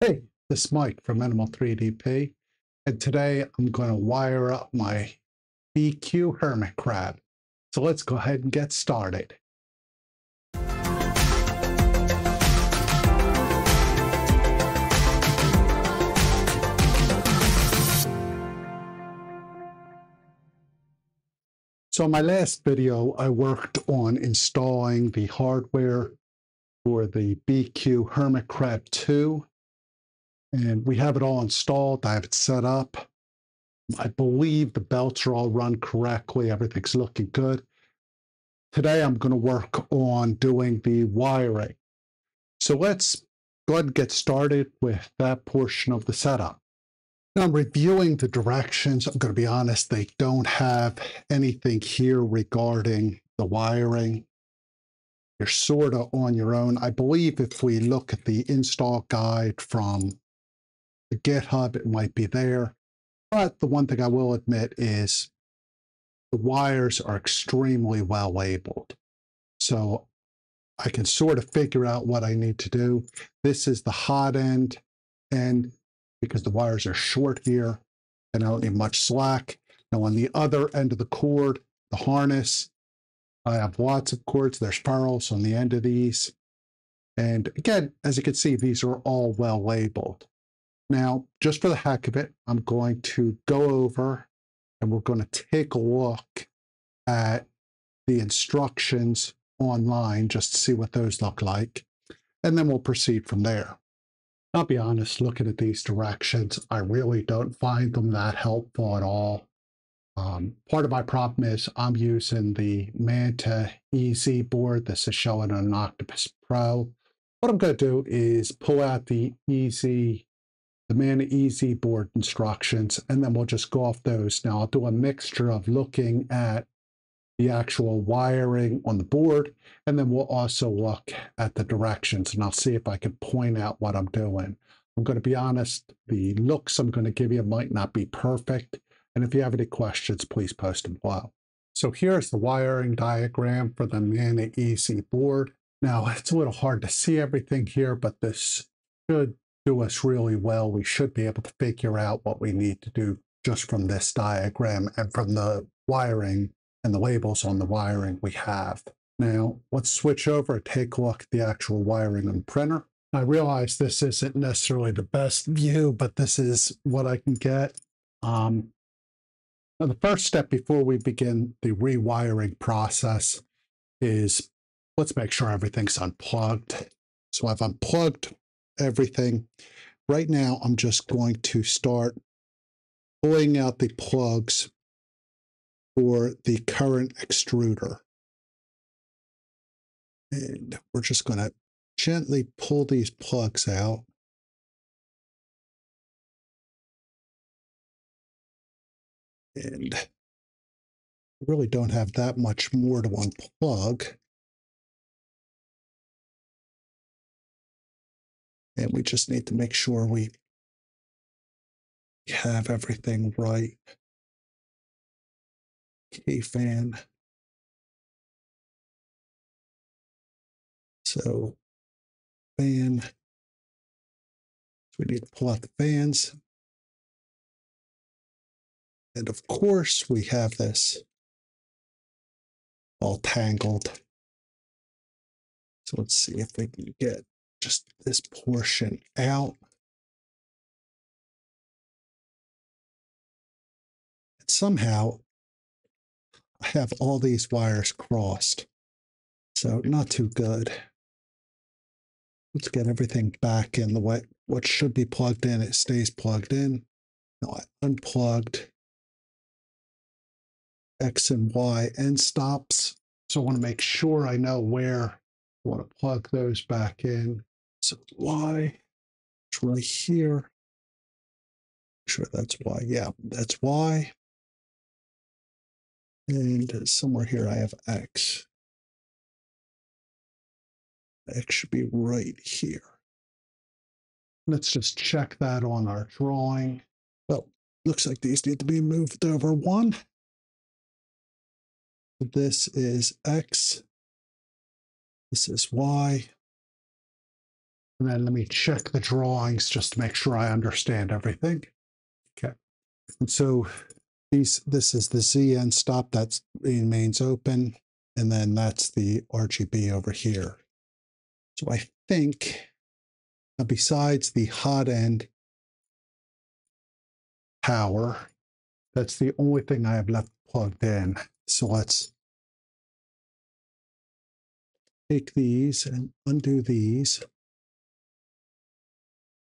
Hey, this is Mike from Minimal 3DP, and today I'm going to wire up my BIQU Hermit Crab. So let's go ahead and get started. So in my last video, I worked on installing the hardware for the BIQU Hermit Crab 2. And we have it all installed. I have it set up. I believe the belts are all run correctly. Everything's looking good. Today, I'm going to work on doing the wiring. So let's go ahead and get started with that portion of the setup. Now, I'm reviewing the directions. I'm going to be honest, they don't have anything here regarding the wiring. You're sort of on your own. I believe if we look at the install guide from the GitHub, it might be there. But the one thing I will admit is the wires are extremely well labeled. So I can sort of figure out what I need to do. This is the hot end, and because the wires are short here and I don't need much slack. Now on the other end of the cord, the harness, I have lots of cords. There's pearls on the end of these. And again, as you can see, these are all well labeled. Now, just for the heck of it, I'm going to go over and we're going to take a look at the instructions online just to see what those look like. And then we'll proceed from there. I'll be honest, looking at these directions, I really don't find them that helpful at all. Part of my problem is I'm using the Manta EZ board. This is showing on an Octopus Pro. What I'm going to do is pull out the Manta EZ board instructions, and then we'll just go off those. Now I'll do a mixture of looking at the actual wiring on the board, and then we'll also look at the directions, and I'll see if I can point out what I'm doing. I'm going to be honest, the looks I'm going to give you might not be perfect, and if you have any questions, please post them below. So here's the wiring diagram for the Manta EZ board. Now, it's a little hard to see everything here, but this should do us really well. We should be able to figure out what we need to do just from this diagram and from the wiring and the labels on the wiring we have. Now, let's switch over and take a look at the actual wiring on the printer. I realize this isn't necessarily the best view, but this is what I can get. Now, the first step before we begin the rewiring process is let's make sure everything's unplugged. So I've unplugged everything. Right now, I'm just going to start pulling out the plugs for the current extruder. And we're just going to gently pull these plugs out. And I really don't have that much more to unplug. And we just need to make sure we have everything right. K-fan. So, fan. So we need to pull out the fans. And of course, we have this all tangled. So let's see if we can get just this portion out. And somehow, I have all these wires crossed. So not too good. Let's get everything back in the way. What should be plugged in, it stays plugged in. No, I unplugged X and Y end stops. So I want to make sure I know where I want to plug those back in. So Y, it's right here. Make sure that's Y. Yeah, that's Y. And somewhere here I have X. X should be right here. Let's just check that on our drawing. Well, looks like these need to be moved over one. This is X, this is Y, And then let me check the drawings just to make sure I understand everything. Okay. And so this is the ZN stop, that's remains open. And then that's the RGB over here. So I think besides the hot end power, that's the only thing I have left plugged in. So let's take these and undo these.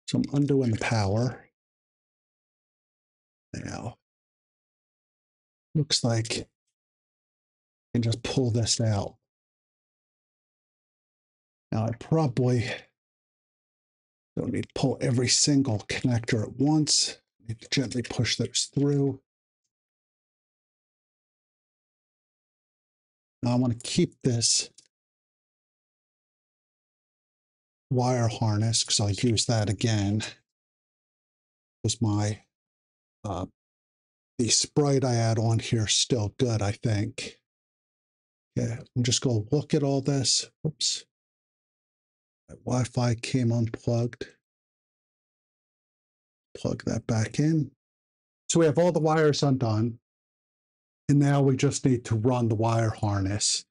So I'm undoing the power now. Looks like I can just pull this out. Now I probably don't need to pull every single connector at once. I need to gently push those through. Now I want to keep this wire harness because I'll use that again. Was my the sprite I add on here still good? I think. Yeah, I'm just gonna look at all this. Oops, my Wi-Fi came unplugged. Plug that back in. So we have all the wires undone, and now we just need to run the wire harness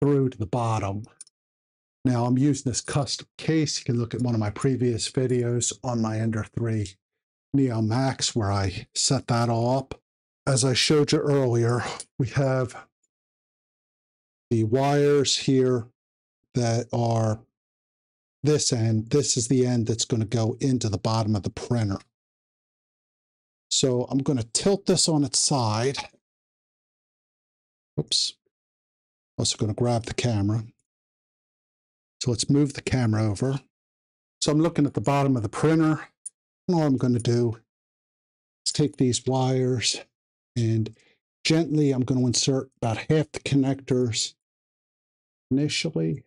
through to the bottom. Now I'm using this custom case. You can look at one of my previous videos on my Ender 3 Neo Max where I set that all up. As I showed you earlier, we have the wires here that are this end. This is the end that's going to go into the bottom of the printer. So I'm going to tilt this on its side. Oops. Also going to grab the camera. So let's move the camera over. So I'm looking at the bottom of the printer. And all I'm going to do is take these wires and gently I'm going to insert about half the connectors initially.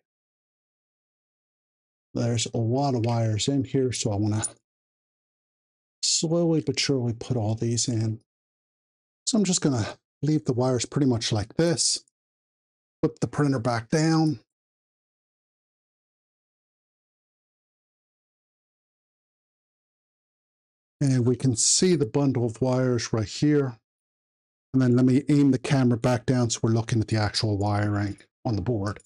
There's a lot of wires in here, so I want to slowly but surely put all these in. So I'm just going to leave the wires pretty much like this. Flip the printer back down. And we can see the bundle of wires right here. And then let me aim the camera back down so we're looking at the actual wiring on the board.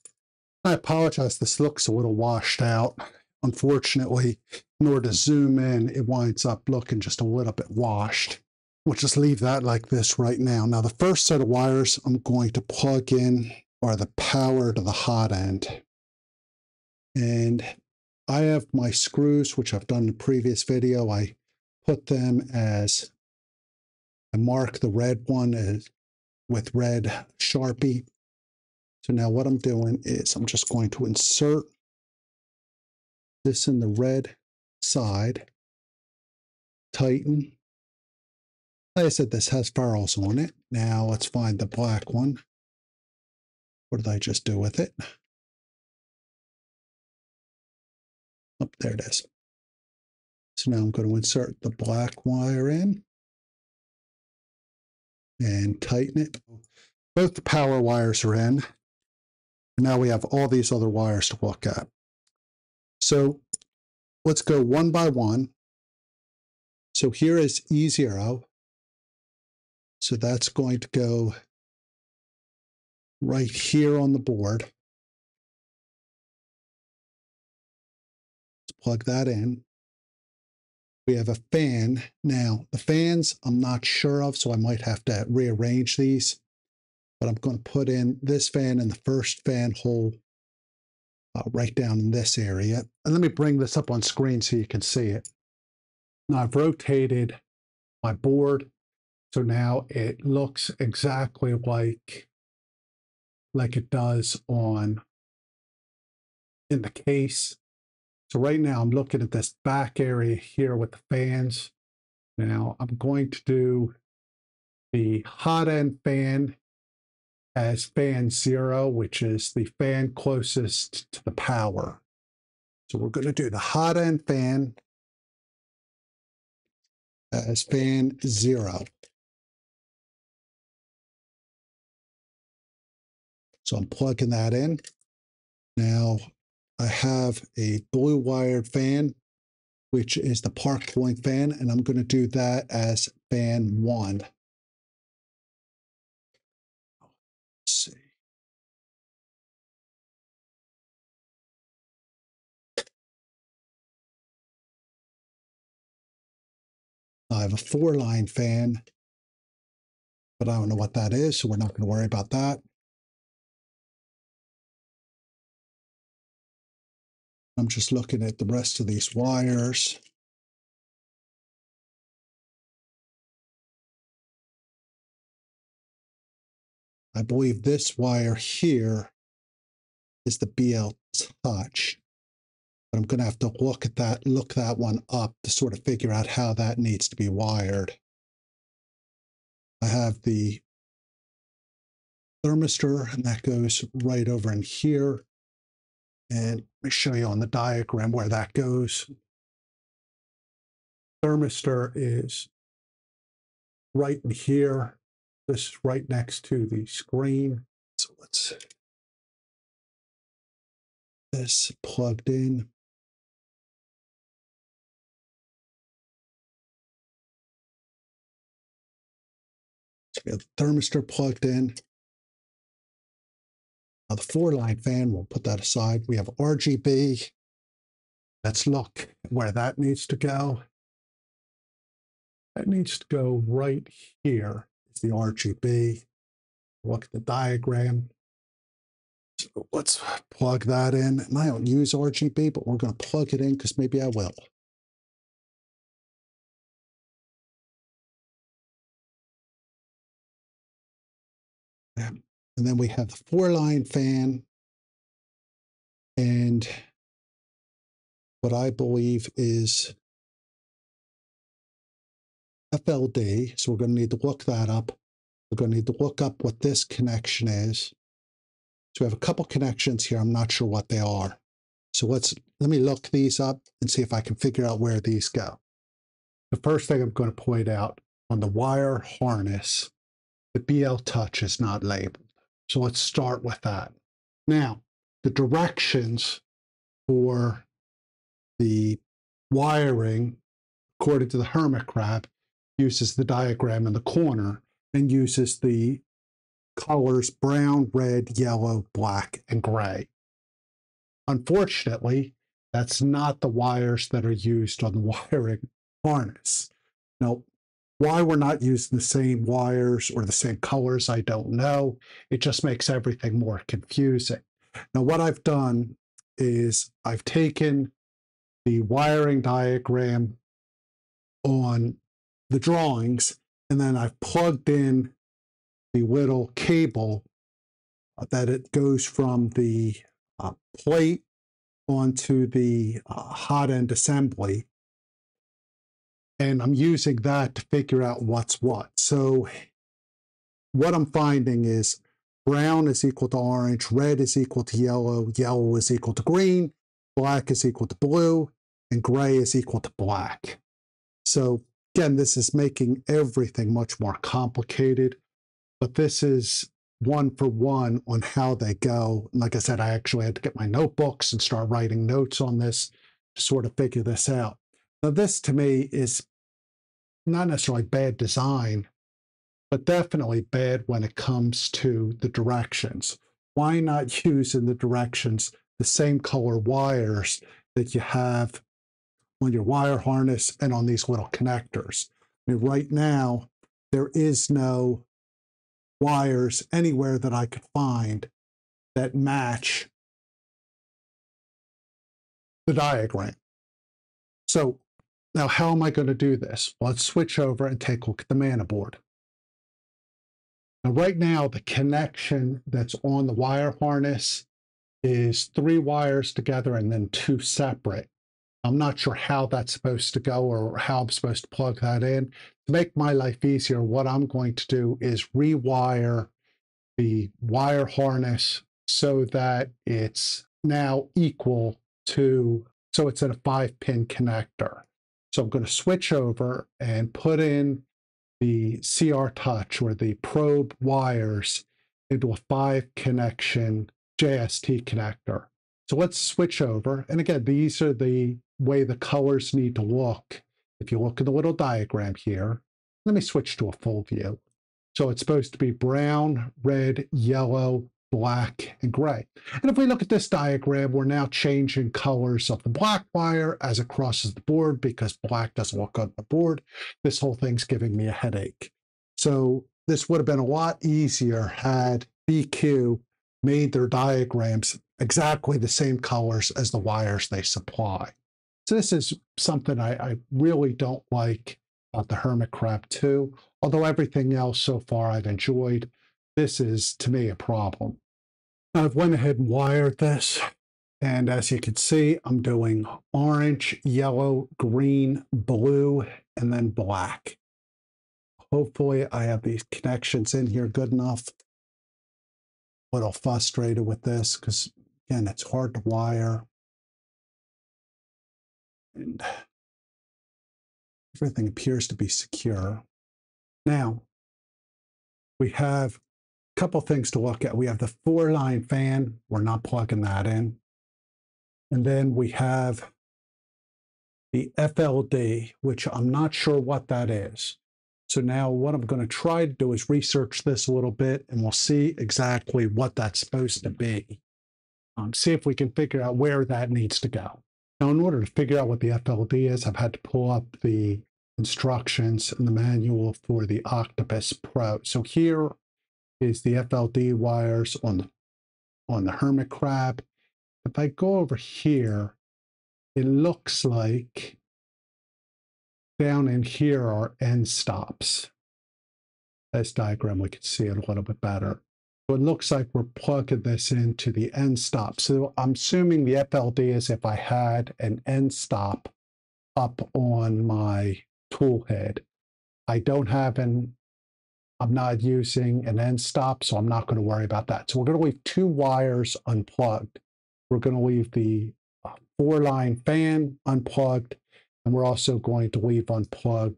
I apologize, this looks a little washed out. Unfortunately, in order to zoom in, it winds up looking just a little bit washed. We'll just leave that like this right now. Now, the first set of wires I'm going to plug in are the power to the hot end. And I have my screws, which I've done in the previous video. I put them as, I mark the red one as with red Sharpie. So now what I'm doing is I'm just going to insert this in the red side, tighten. Like I said, this has ferrules on it. Now let's find the black one. What did I just do with it? Oh, there it is. So now I'm going to insert the black wire in and tighten it. Both the power wires are in. And now we have all these other wires to look at. So let's go one by one. So here is E0. So that's going to go right here on the board. Let's plug that in. We have a fan. Now, the fans I'm not sure of, so I might have to rearrange these. But I'm going to put in this fan and the first fan hole right down in this area. And let me bring this up on screen so you can see it. Now, I've rotated my board. So now it looks exactly like it does in the case. So right now I'm looking at this back area here with the fans. Now I'm going to do the hot end fan as fan 0, which is the fan closest to the power. So we're going to do the hot end fan as fan 0. So I'm plugging that in. Now I have a blue wired fan, which is the park cooling fan, and I'm going to do that as fan 1. Let's see. I have a 4-line fan, but I don't know what that is, so we're not going to worry about that. I'm just looking at the rest of these wires. I believe this wire here is the BL Touch, but I'm going to have to look at that, look that one up to sort of figure out how that needs to be wired. I have the thermistor, and that goes right over in here. And let me show you on the diagram where that goes. Thermistor is right in here. This is right next to the screen. So let's see. This plugged in. So we have the thermistor plugged in. Now the 4-line fan, we'll put that aside. We have RGB. Let's look where that needs to go. That needs to go right here. It's the RGB. Look at the diagram. So let's plug that in. And I don't use RGB, but we're going to plug it in because maybe I will. Yeah. And then we have the 4-line fan and what I believe is FLD. So we're going to need to look that up. We're going to need to look up what this connection is. So we have a couple connections here. I'm not sure what they are. So let me look these up and see if I can figure out where these go. The first thing I'm going to point out on the wire harness, the BL Touch is not labeled. So let's start with that. Now, the directions for the wiring, according to the Hermit Crab, uses the diagram in the corner and uses the colors brown, red, yellow, black, and gray. Unfortunately, that's not the wires that are used on the wiring harness. Now, why we're not using the same wires or the same colors, I don't know. It just makes everything more confusing. Now, what I've done is I've taken the wiring diagram on the drawings, and then I've plugged in the little cable that it goes from the plate onto the hot end assembly. And I'm using that to figure out what's what. So what I'm finding is brown is equal to orange, red is equal to yellow, yellow is equal to green, black is equal to blue, and gray is equal to black. So again, this is making everything much more complicated, but this is one for one on how they go. And like I said, I actually had to get my notebooks and start writing notes on this to sort of figure this out. Now, this to me is not necessarily bad design, but definitely bad when it comes to the directions. Why not use in the directions the same color wires that you have on your wire harness and on these little connectors? I mean, right now, there is no wires anywhere that I could find that match the diagram. So, now, how am I going to do this? Well, let's switch over and take a look at the Manta board. Now, right now, the connection that's on the wire harness is 3 wires together and then 2 separate. I'm not sure how that's supposed to go or how I'm supposed to plug that in. To make my life easier, what I'm going to do is rewire the wire harness so that it's now equal to, so it's in a 5-pin connector. So I'm going to switch over and put in the CR Touch or the probe wires into a 5-connection JST connector. So let's switch over. And again, these are the way the colors need to look. If you look at the little diagram here, let me switch to a full view. So it's supposed to be brown, red, yellow, black, and gray. And if we look at this diagram, we're now changing colors of the black wire as it crosses the board because black doesn't look on the board. This whole thing's giving me a headache. So this would have been a lot easier had BQ made their diagrams exactly the same colors as the wires they supply. So this is something I really don't like about the Hermit Crab 2. Although everything else so far I've enjoyed, this is, to me, a problem. I've went ahead and wired this, and as you can see, I'm doing orange, yellow, green, blue, and then black. Hopefully, I have these connections in here good enough. A little frustrated with this because, again, it's hard to wire. And everything appears to be secure. Now, we have a couple things to look at. We have the 4-line fan. We're not plugging that in. And then we have the FLD, which I'm not sure what that is. So now what I'm going to try to do is research this a little bit, and we'll see exactly what that's supposed to be. See if we can figure out where that needs to go. Now, in order to figure out what the FLD is, I've had to pull up the instructions and the manual for the Octopus Pro. So here is the FLD wires on the Hermit Crab. If I go over here, it looks like down in here are end stops. This diagram, we can see it a little bit better. So it looks like we're plugging this into the end stop. So I'm assuming the FLD is if I had an end stop up on my tool head. I don't have an, I'm not using an end stop, so I'm not going to worry about that. So we're going to leave two wires unplugged. We're going to leave the 4-line fan unplugged, and we're also going to leave unplugged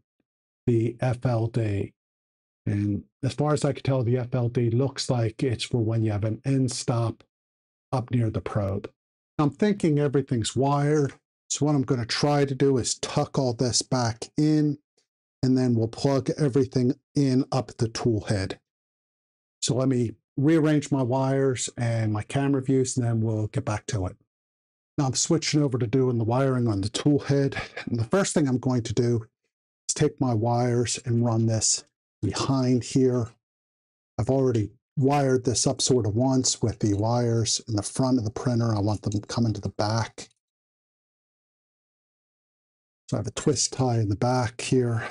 the FLD. And as far as I can tell, the FLD looks like it's for when you have an end stop up near the probe. I'm thinking everything's wired. So what I'm going to try to do is tuck all this back in, and then we'll plug everything in up the tool head. So let me rearrange my wires and my camera views, and then we'll get back to it. Now I'm switching over to doing the wiring on the tool head. And the first thing I'm going to do is take my wires and run this behind here. I've already wired this up sort of once with the wires in the front of the printer. I want them coming to the back. So I have a twist tie in the back here.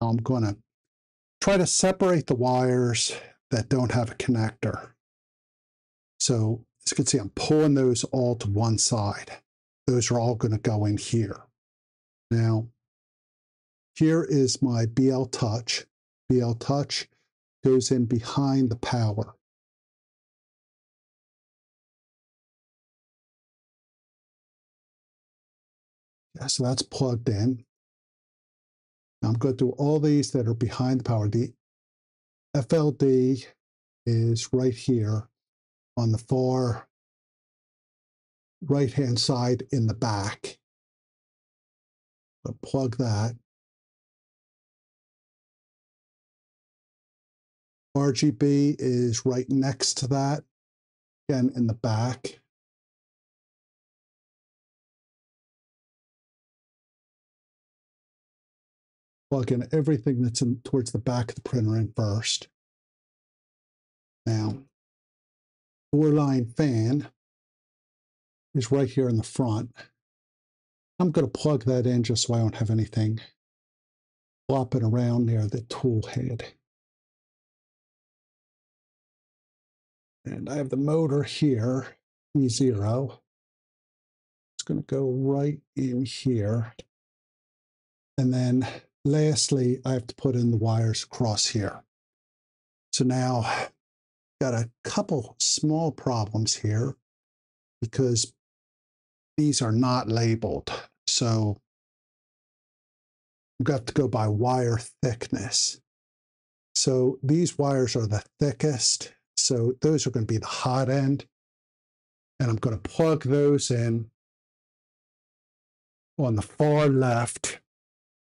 I'm going to try to separate the wires that don't have a connector. So as you can see, I'm pulling those all to one side. Those are all going to go in here. Now, here is my BL Touch. BL Touch goes in behind the power. Yeah, so that's plugged in. Now I'm going to do all these that are behind the power. The FLD is right here on the far right-hand side in the back. I'll plug that. RGB is right next to that, again in the back. Plug in everything that's in towards the back of the printer in first. Now, 4-line fan is right here in the front. I'm going to plug that in just so I don't have anything flopping around near the tool head. And I have the motor here, E0. It's going to go right in here. And then lastly, I have to put in the wires across here. So now, got a couple small problems here because these are not labeled. So I've got to go by wire thickness. So these wires are the thickest. So those are going to be the hot end. and I'm going to plug those in on the far left,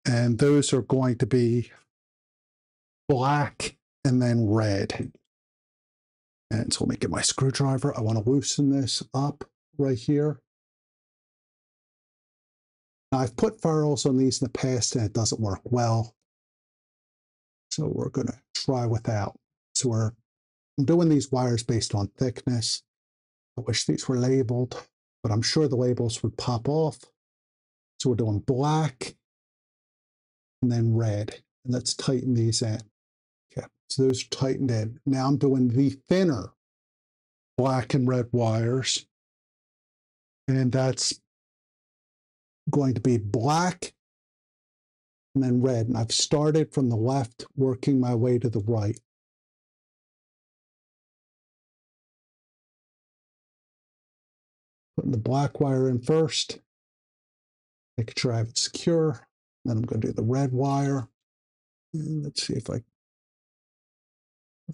and those are going to be black and then red. And so let me get my screwdriver. I want to loosen this up right here. Now, I've put ferrules on these in the past and it doesn't work well. So we're going to try without. So I'm doing these wires based on thickness. I wish these were labeled, but I'm sure the labels would pop off. So we're doing black and then red. And let's tighten these in. Okay, so those are tightened in. Now I'm doing the thinner black and red wires. And that's going to be black and then red. And I've started from the left, working my way to the right. Putting the black wire in first, making sure I have it secure. Then I'm going to do the red wire. And let's see if I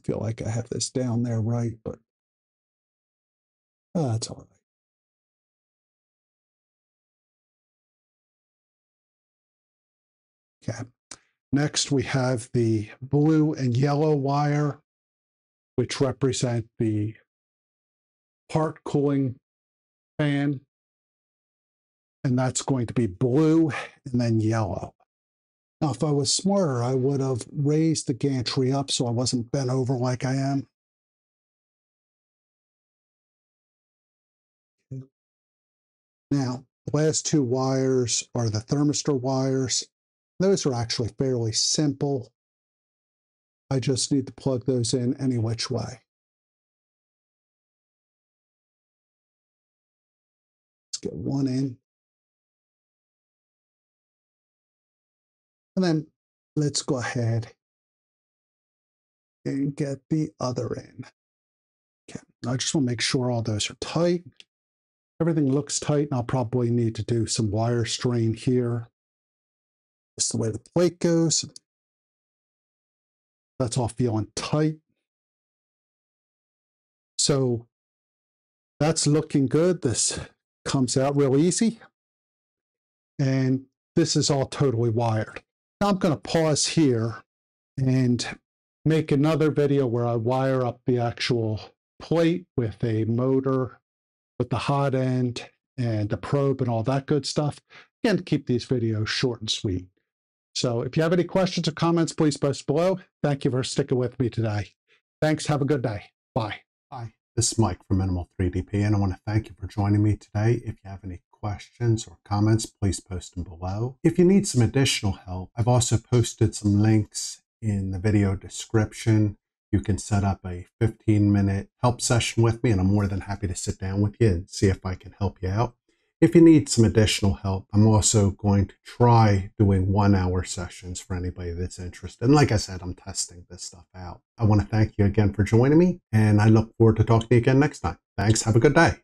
feel like I have this down there right, but that's all right. Okay. Next, we have the blue and yellow wire, which represent the part cooling fan. And that's going to be blue and then yellow. Now, if I was smarter, I would have raised the gantry up so I wasn't bent over like I am. Now, the last two wires are the thermistor wires. Those are actually fairly simple. I just need to plug those in any which way. Let's get one in. And then let's go ahead and get the other in. Okay, I just want to make sure all those are tight. Everything looks tight, and I'll probably need to do some wire strain here. That's the way the plate goes. That's all feeling tight. So that's looking good. This comes out real easy. And this is all totally wired. Now I'm going to pause here and make another video where I wire up the actual plate with a motor, with the hot end and the probe and all that good stuff. Again, keep these videos short and sweet. So if you have any questions or comments, please post below. Thank you for sticking with me today. Thanks. Have a good day. Bye. Bye. This is Mike from Minimal 3DP, and I want to thank you for joining me today. If you have any questions or comments, please post them below. If you need some additional help, I've also posted some links in the video description. You can set up a 15-minute help session with me, and I'm more than happy to sit down with you and see if I can help you out. If you need some additional help, I'm also going to try doing 1-hour sessions for anybody that's interested. And like I said, I'm testing this stuff out. I want to thank you again for joining me, and I look forward to talking to you again next time. Thanks. Have a good day.